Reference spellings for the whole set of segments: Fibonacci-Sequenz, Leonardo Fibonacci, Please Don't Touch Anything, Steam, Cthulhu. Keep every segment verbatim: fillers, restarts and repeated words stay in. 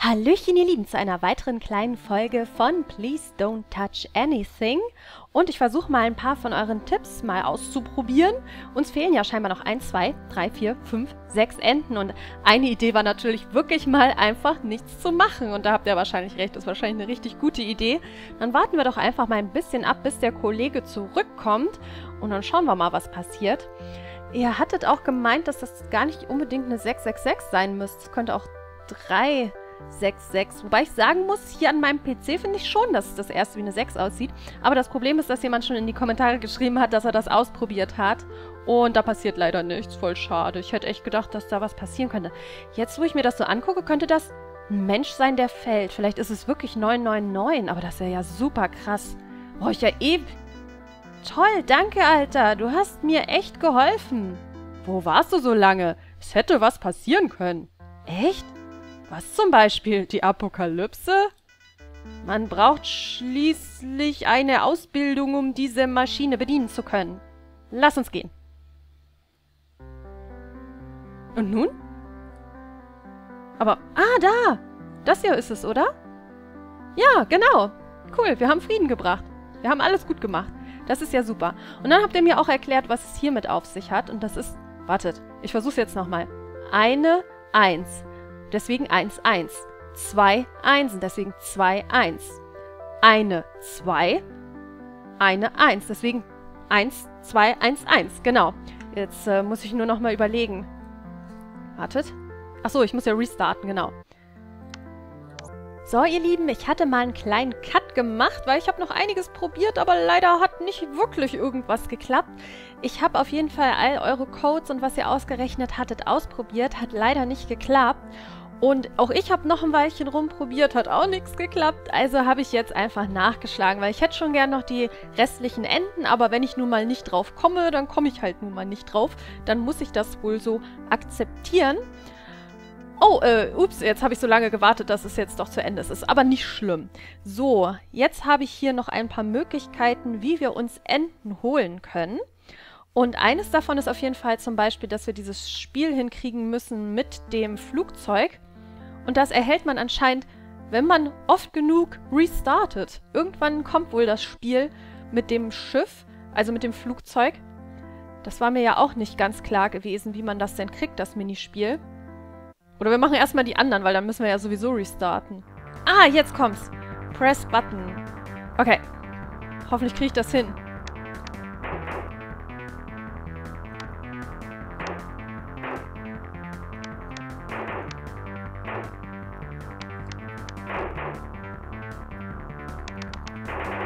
Hallöchen ihr Lieben zu einer weiteren kleinen Folge von Please Don't Touch Anything und ich versuche mal ein paar von euren Tipps mal auszuprobieren. Uns fehlen ja scheinbar noch eins, zwei, drei, vier, fünf, sechs Enden und eine Idee war natürlich wirklich mal einfach nichts zu machen und da habt ihr wahrscheinlich recht, das ist wahrscheinlich eine richtig gute Idee. Dann warten wir doch einfach mal ein bisschen ab, bis der Kollege zurückkommt und dann schauen wir mal, was passiert. Ihr hattet auch gemeint, dass das gar nicht unbedingt eine sechs sechs sechs sein müsste, es könnte auch drei sechs sechs, wobei ich sagen muss, hier an meinem P C finde ich schon, dass das erste wie eine sechs aussieht, aber das Problem ist, dass jemand schon in die Kommentare geschrieben hat, dass er das ausprobiert hat und da passiert leider nichts, voll schade. Ich hätte echt gedacht, dass da was passieren könnte. Jetzt, wo ich mir das so angucke, könnte das ein Mensch sein, der fällt. Vielleicht ist es wirklich neun neun neun, aber das wäre ja super krass. Boah, ich ja eh... Toll, danke, Alter, du hast mir echt geholfen. Wo warst du so lange? Es hätte was passieren können. Echt? Was zum Beispiel? Die Apokalypse? Man braucht schließlich eine Ausbildung, um diese Maschine bedienen zu können. Lass uns gehen. Und nun? Aber... Ah, da! Das hier ist es, oder? Ja, genau. Cool, wir haben Frieden gebracht. Wir haben alles gut gemacht. Das ist ja super. Und dann habt ihr mir auch erklärt, was es hiermit auf sich hat. Und das ist... Wartet, ich versuch's jetzt nochmal. Eine Eins. Deswegen eins, eins. Zwei Einsen, deswegen zwei, eins. Eine zwei, eine eins, deswegen eins, zwei, eins, eins. Genau. Jetzt äh, muss ich nur nochmal überlegen. Wartet. Achso, ich muss ja restarten, genau. So, ihr Lieben, ich hatte mal einen kleinen Cut gemacht, weil ich habe noch einiges probiert, aber leider hat nicht wirklich irgendwas geklappt. Ich habe auf jeden Fall all eure Codes und was ihr ausgerechnet hattet ausprobiert, hat leider nicht geklappt. Und auch ich habe noch ein Weilchen rumprobiert, hat auch nichts geklappt, also habe ich jetzt einfach nachgeschlagen, weil ich hätte schon gern noch die restlichen Enden, aber wenn ich nun mal nicht drauf komme, dann komme ich halt nun mal nicht drauf, dann muss ich das wohl so akzeptieren. Oh, äh, ups, jetzt habe ich so lange gewartet, dass es jetzt doch zu Ende ist. Aber nicht schlimm. So, jetzt habe ich hier noch ein paar Möglichkeiten, wie wir uns Enden holen können. Und eines davon ist auf jeden Fall zum Beispiel, dass wir dieses Spiel hinkriegen müssen mit dem Flugzeug. Und das erhält man anscheinend, wenn man oft genug restartet. Irgendwann kommt wohl das Spiel mit dem Schiff, also mit dem Flugzeug. Das war mir ja auch nicht ganz klar gewesen, wie man das denn kriegt, das Minispiel. Oder wir machen erstmal die anderen, weil dann müssen wir ja sowieso restarten. Ah, jetzt kommt's. Press Button. Okay. Hoffentlich kriege ich das hin.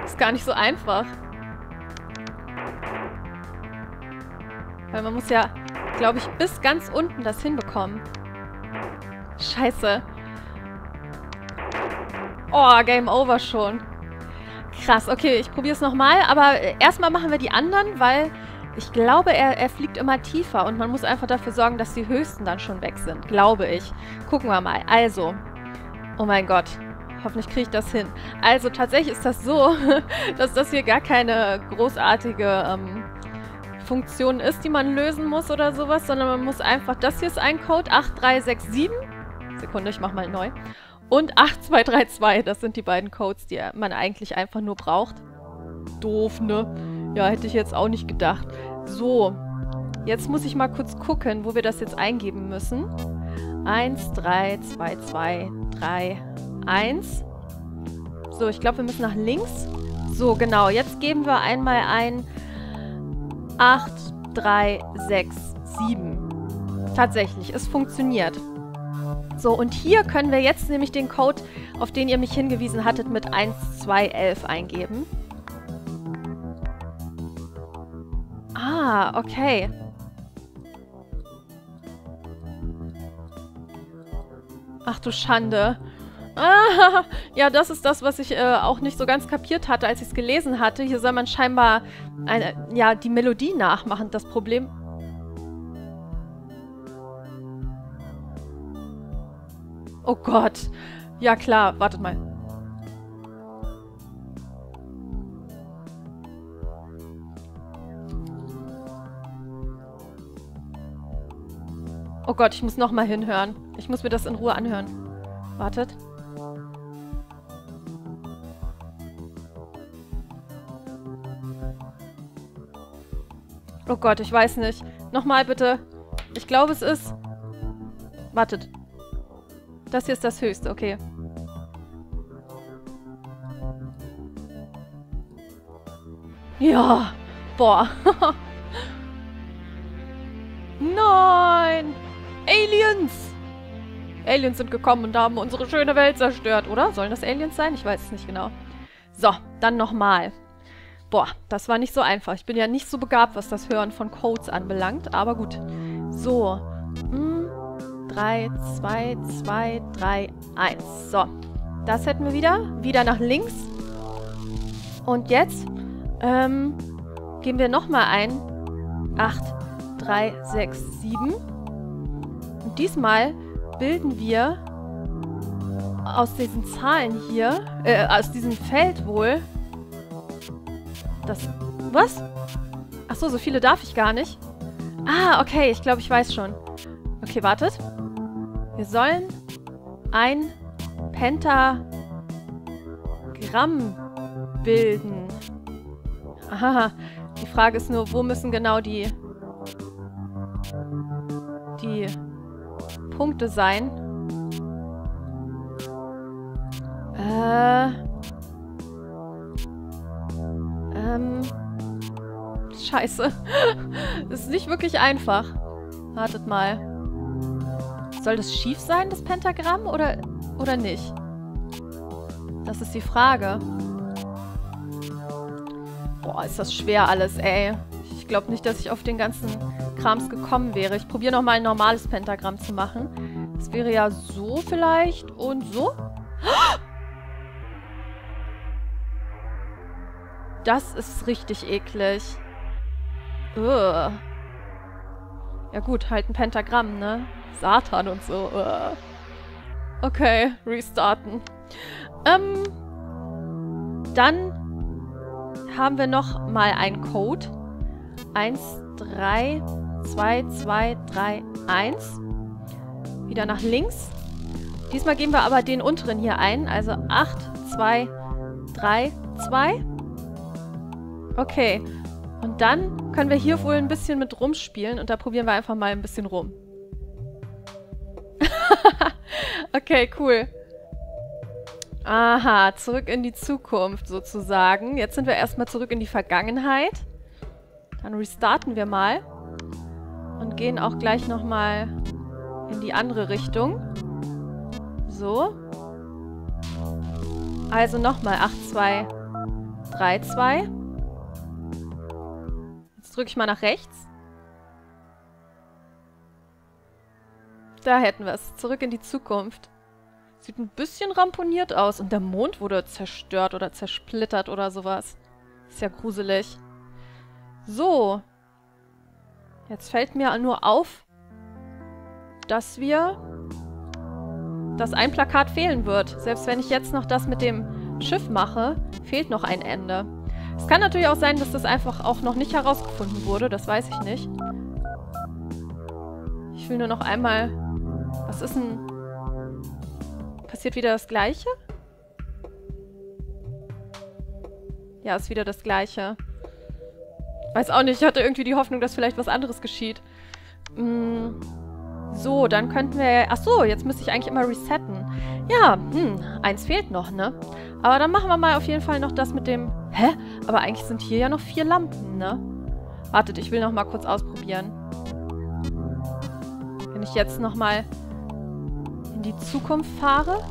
Ist gar nicht so einfach. Weil man muss ja, glaube ich, bis ganz unten das hinbekommen. Scheiße. Oh, Game Over schon. Krass, okay, ich probiere es nochmal, aber erstmal machen wir die anderen, weil ich glaube, er, er fliegt immer tiefer und man muss einfach dafür sorgen, dass die höchsten dann schon weg sind, glaube ich. Gucken wir mal. Also, oh mein Gott, hoffentlich kriege ich das hin. Also tatsächlich ist das so, dass das hier gar keine großartige... Ähm, Funktion ist, die man lösen muss oder sowas, sondern man muss einfach, das hier ist ein Code, acht drei sechs sieben, Sekunde, ich mach mal neu, und acht zwei drei zwei, das sind die beiden Codes, die man eigentlich einfach nur braucht. Doof, ne? Ja, hätte ich jetzt auch nicht gedacht. So, jetzt muss ich mal kurz gucken, wo wir das jetzt eingeben müssen. eins drei zwei zwei drei eins. So, ich glaube, wir müssen nach links. So, genau, jetzt geben wir einmal ein acht drei sechs sieben. Tatsächlich, es funktioniert. So, und hier können wir jetzt nämlich den Code, auf den ihr mich hingewiesen hattet, mit eins zwei eins eins eingeben. Ah, okay. Ach du Schande. Ah, ja, das ist das, was ich äh, auch nicht so ganz kapiert hatte, als ich es gelesen hatte. Hier soll man scheinbar eine, ja, die Melodie nachmachen. Das Problem... Oh Gott. Ja, klar. Wartet mal. Oh Gott, ich muss nochmal hinhören. Ich muss mir das in Ruhe anhören. Wartet. Oh Gott, ich weiß nicht. Nochmal bitte. Ich glaube, es ist... Wartet. Das hier ist das höchste, okay. Ja, boah. Nein! Aliens! Aliens sind gekommen und haben unsere schöne Welt zerstört, oder? Sollen das Aliens sein? Ich weiß es nicht genau. So, dann nochmal. Boah, das war nicht so einfach. Ich bin ja nicht so begabt, was das Hören von Codes anbelangt, aber gut. So. drei, zwei, zwei, drei, eins. So. Das hätten wir wieder. Wieder nach links. Und jetzt ähm, geben wir nochmal ein. acht, drei, sechs, sieben. Und diesmal bilden wir aus diesen Zahlen hier, äh, aus diesem Feld wohl, das, was? Achso, so viele darf ich gar nicht. Ah, okay, ich glaube, ich weiß schon. Okay, wartet. Wir sollen ein Pentagramm bilden. Aha, die Frage ist nur, wo müssen genau die, die Punkte sein? Äh... Ähm... Scheiße. Ist nicht wirklich einfach. Wartet mal. Soll das schief sein, das Pentagramm, oder, oder nicht? Das ist die Frage. Boah, ist das schwer alles, ey. Ich glaube nicht, dass ich auf den ganzen Krams gekommen wäre. Ich probiere nochmal ein normales Pentagramm zu machen. Das wäre ja so vielleicht und so. Das ist richtig eklig. Ugh. Ja gut, halt ein Pentagramm, ne? Satan und so. Uh. Okay, restarten. Ähm, dann haben wir noch mal einen Code. eins, drei, zwei, zwei, drei, eins. Wieder nach links. Diesmal geben wir aber den unteren hier ein. Also acht, zwei, drei, zwei. Okay. Und dann können wir hier wohl ein bisschen mit rumspielen. Und da probieren wir einfach mal ein bisschen rum. Okay, cool. Aha, zurück in die Zukunft sozusagen. Jetzt sind wir erstmal zurück in die Vergangenheit. Dann restarten wir mal. Und gehen auch gleich nochmal in die andere Richtung. So. Also nochmal acht, zwei, drei, zwei. Jetzt drücke ich mal nach rechts. Da hätten wir es. Zurück in die Zukunft. Sieht ein bisschen ramponiert aus. Und der Mond wurde zerstört oder zersplittert oder sowas. Ist ja gruselig. So. Jetzt fällt mir nur auf, dass wir... dass ein Plakat fehlen wird. Selbst wenn ich jetzt noch das mit dem Schiff mache, fehlt noch ein Ende. Es kann natürlich auch sein, dass das einfach auch noch nicht herausgefunden wurde. Das weiß ich nicht. Ich will nur noch einmal... Was ist denn... Passiert wieder das Gleiche? Ja, ist wieder das Gleiche. Weiß auch nicht, ich hatte irgendwie die Hoffnung, dass vielleicht was anderes geschieht. Hm. So, dann könnten wir... Ach so, jetzt müsste ich eigentlich immer resetten. Ja, hm, eins fehlt noch, ne? Aber dann machen wir mal auf jeden Fall noch das mit dem... Hä? Aber eigentlich sind hier ja noch vier Lampen, ne? Wartet, ich will noch mal kurz ausprobieren. Wenn ich jetzt noch mal... die Zukunft fahre.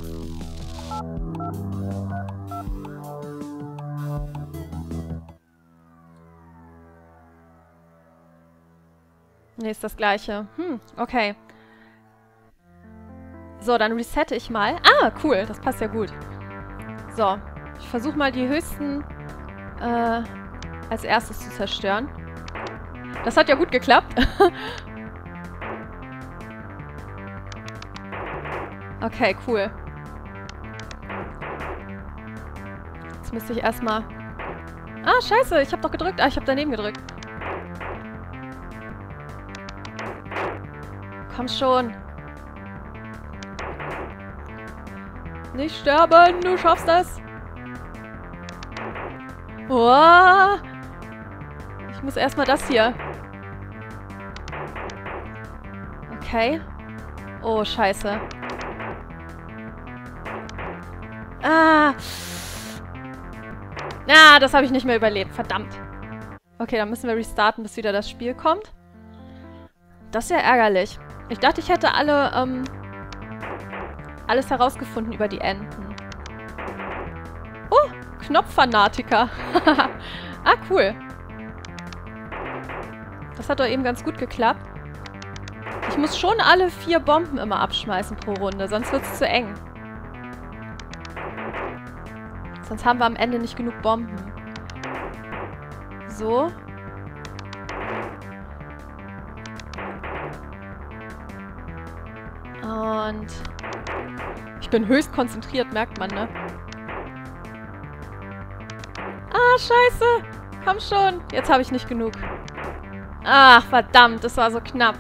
Ne, ist das gleiche. Hm, okay. So, dann resette ich mal. Ah, cool, das passt ja gut. So, ich versuche mal die höchsten äh, als erstes zu zerstören. Das hat ja gut geklappt. Okay, cool. Jetzt müsste ich erstmal... Ah, scheiße, ich habe doch gedrückt. Ah, ich habe daneben gedrückt. Komm schon. Nicht sterben, du schaffst das. Oh. Ich muss erstmal das hier. Okay. Oh, scheiße. Ah. Na, ah, das habe ich nicht mehr überlebt. Verdammt. Okay, dann müssen wir restarten, bis wieder das Spiel kommt. Das ist ja ärgerlich. Ich dachte, ich hätte alle, ähm, alles herausgefunden über die Enten. Oh, Knopffanatiker. Ah, cool. Das hat doch eben ganz gut geklappt. Ich muss schon alle vier Bomben immer abschmeißen pro Runde, sonst wird es zu eng. Sonst haben wir am Ende nicht genug Bomben. So. Und ich bin höchst konzentriert, merkt man, ne? Ah, scheiße! Komm schon! Jetzt habe ich nicht genug. Ach, verdammt, das war so knapp.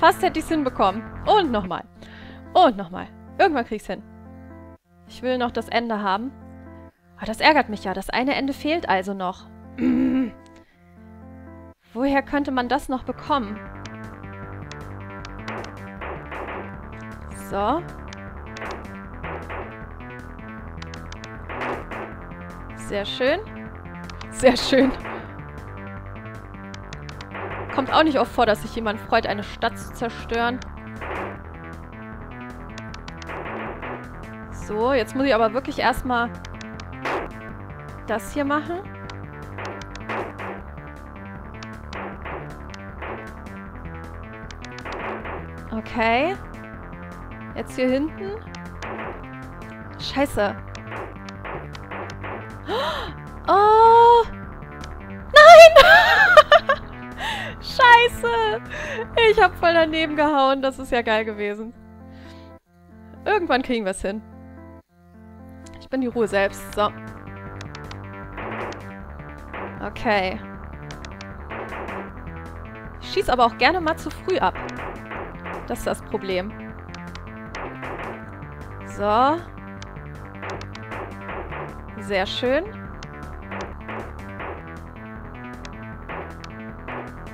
Fast hätte ich es hinbekommen. Und nochmal. Und nochmal. Irgendwann krieg ich es hin. Ich will noch das Ende haben. Aber das ärgert mich ja. Das eine Ende fehlt also noch. Woher könnte man das noch bekommen? So. Sehr schön. Sehr schön. Kommt auch nicht oft vor, dass sich jemand freut, eine Stadt zu zerstören. So, jetzt muss ich aber wirklich erstmal das hier machen. Okay. Jetzt hier hinten. Scheiße. Oh! Nein! Scheiße! Ich hab voll daneben gehauen. Das ist ja geil gewesen. Irgendwann kriegen wir es hin. Ich bin die Ruhe selbst. So. Okay. Ich schieß aber auch gerne mal zu früh ab. Das ist das Problem. So. Sehr schön.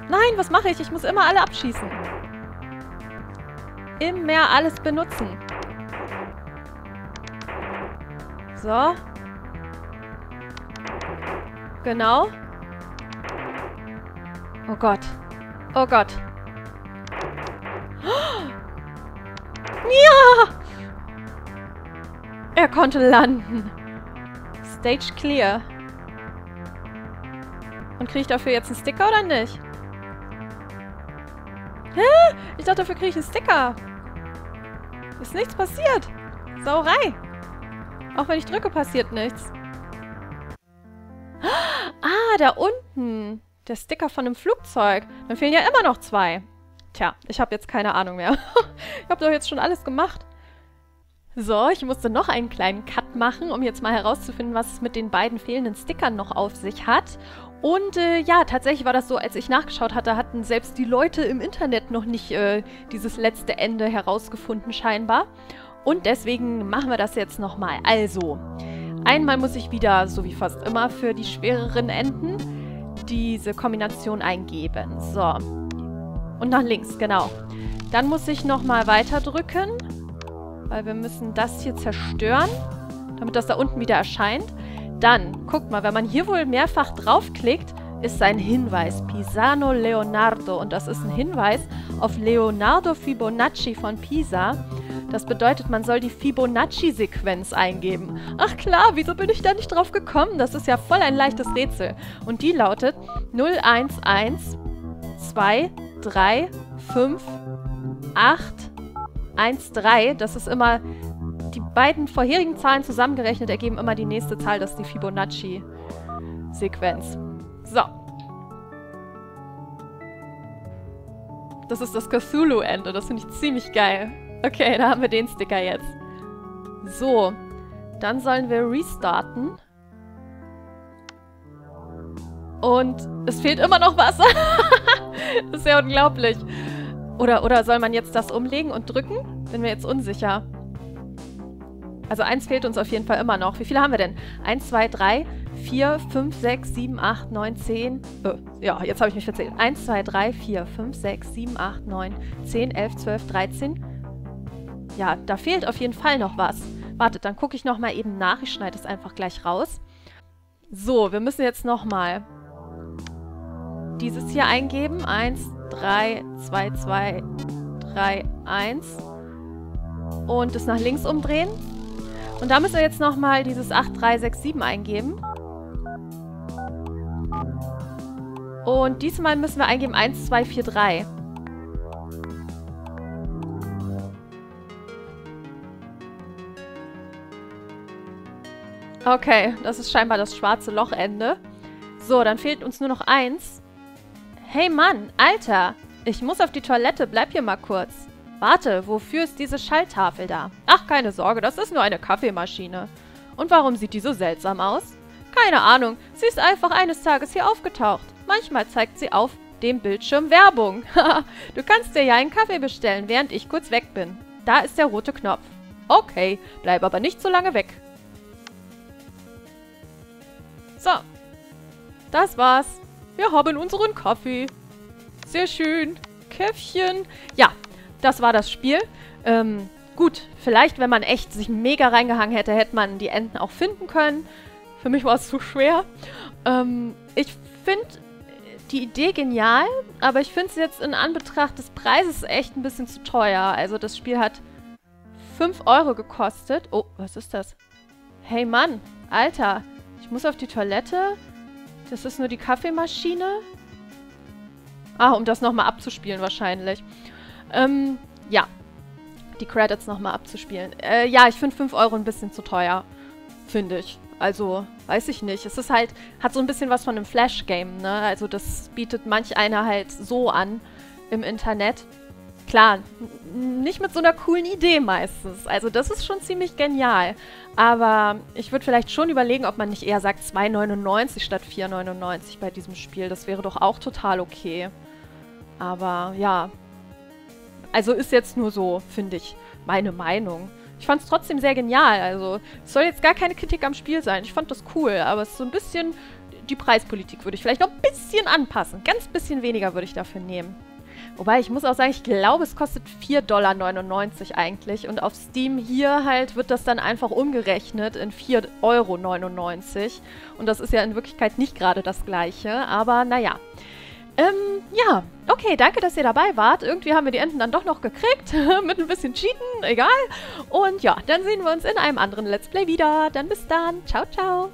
Nein, was mache ich? Ich muss immer alle abschießen. Immer alles benutzen. So. Genau. Oh Gott. Oh Gott. Ja! Er konnte landen. Stage clear. Und kriege ich dafür jetzt einen Sticker oder nicht? Hä? Ich dachte, dafür kriege ich einen Sticker. Ist nichts passiert. Sauerei. Auch wenn ich drücke, passiert nichts. Ah, da unten. Der Sticker von einem Flugzeug. Dann fehlen ja immer noch zwei. Tja, ich habe jetzt keine Ahnung mehr. Ich habe doch jetzt schon alles gemacht. So, ich musste noch einen kleinen Cut machen, um jetzt mal herauszufinden, was es mit den beiden fehlenden Stickern noch auf sich hat. Und äh, ja, tatsächlich war das so, als ich nachgeschaut hatte, hatten selbst die Leute im Internet noch nicht äh, dieses letzte Ende herausgefunden scheinbar. Und deswegen machen wir das jetzt nochmal. Also, einmal muss ich wieder, so wie fast immer, für die schwereren Enden diese Kombination eingeben. So. Und nach links, genau. Dann muss ich nochmal weiter drücken, weil wir müssen das hier zerstören, damit das da unten wieder erscheint. Dann, guckt mal, wenn man hier wohl mehrfach draufklickt, ist ein Hinweis. Pisano Leonardo. Und das ist ein Hinweis auf Leonardo Fibonacci von Pisa. Das bedeutet, man soll die Fibonacci-Sequenz eingeben. Ach klar, wieso bin ich da nicht drauf gekommen? Das ist ja voll ein leichtes Rätsel. Und die lautet null, eins, eins, zwei, drei, fünf, acht, eins, drei. Das ist immer, die beiden vorherigen Zahlen zusammengerechnet ergeben immer die nächste Zahl. Das ist die Fibonacci-Sequenz. So. Das ist das Cthulhu-Ende. Das finde ich ziemlich geil. Okay, da haben wir den Sticker jetzt. So. Dann sollen wir restarten. Und es fehlt immer noch was. Das ist ja unglaublich. Oder, oder soll man jetzt das umlegen und drücken? Bin mir jetzt unsicher. Also eins fehlt uns auf jeden Fall immer noch. Wie viele haben wir denn? eins, zwei, drei, vier, fünf, sechs, sieben, acht, neun, zehn. Äh, ja, jetzt habe ich mich verzählt. eins, zwei, drei, vier, fünf, sechs, sieben, acht, neun, zehn, elf, zwölf, dreizehn. Ja, da fehlt auf jeden Fall noch was. Wartet, dann gucke ich nochmal eben nach. Ich schneide es einfach gleich raus. So, wir müssen jetzt nochmal dieses hier eingeben. eins, drei, zwei, zwei, drei, eins. Und das nach links umdrehen. Und da müssen wir jetzt nochmal dieses acht, drei, sechs, sieben eingeben. Und diesmal müssen wir eingeben eins, zwei, vier, drei. Okay, das ist scheinbar das schwarze Lochende. So, dann fehlt uns nur noch eins. Hey Mann, Alter, ich muss auf die Toilette, bleib hier mal kurz. Warte, wofür ist diese Schalltafel da? Ach, keine Sorge, das ist nur eine Kaffeemaschine. Und warum sieht die so seltsam aus? Keine Ahnung, sie ist einfach eines Tages hier aufgetaucht. Manchmal zeigt sie auf dem Bildschirm Werbung. Du kannst dir ja einen Kaffee bestellen, während ich kurz weg bin. Da ist der rote Knopf. Okay, bleib aber nicht so lange weg. So, das war's. Wir haben unseren Kaffee. Sehr schön. Käffchen. Ja, das war das Spiel. Ähm, gut, vielleicht, wenn man echt sich mega reingehangen hätte, hätte man die Enden auch finden können. Für mich war es zu schwer. Ähm, ich finde die Idee genial, aber ich finde es jetzt in Anbetracht des Preises echt ein bisschen zu teuer. Also das Spiel hat fünf Euro gekostet. Oh, was ist das? Hey Mann, Alter, ich muss auf die Toilette. Das ist nur die Kaffeemaschine. Ah, um das nochmal abzuspielen wahrscheinlich. Ähm, ja. Die Credits nochmal abzuspielen. Äh, ja, ich finde fünf Euro ein bisschen zu teuer. Finde ich. Also, weiß ich nicht. Es ist halt, hat so ein bisschen was von einem Flash-Game, ne? Also das bietet manch einer halt so an im Internet. Klar, nicht mit so einer coolen Idee meistens. Also das ist schon ziemlich genial. Aber ich würde vielleicht schon überlegen, ob man nicht eher sagt zwei neunundneunzig statt vier neunundneunzig bei diesem Spiel. Das wäre doch auch total okay. Aber ja, also ist jetzt nur so, finde ich, meine Meinung. Ich fand es trotzdem sehr genial. Also es soll jetzt gar keine Kritik am Spiel sein. Ich fand das cool, aber es ist so ein bisschen, die Preispolitik würde ich vielleicht noch ein bisschen anpassen. Ganz bisschen weniger würde ich dafür nehmen. Wobei, ich muss auch sagen, ich glaube, es kostet vier Komma neunundneunzig Dollar eigentlich. Und auf Steam hier halt wird das dann einfach umgerechnet in vier Komma neunundneunzig Euro. Und das ist ja in Wirklichkeit nicht gerade das Gleiche, aber naja. Ähm, ja, okay, danke, dass ihr dabei wart. Irgendwie haben wir die Enden dann doch noch gekriegt, mit ein bisschen Cheaten, egal. Und ja, dann sehen wir uns in einem anderen Let's Play wieder. Dann bis dann, ciao, ciao.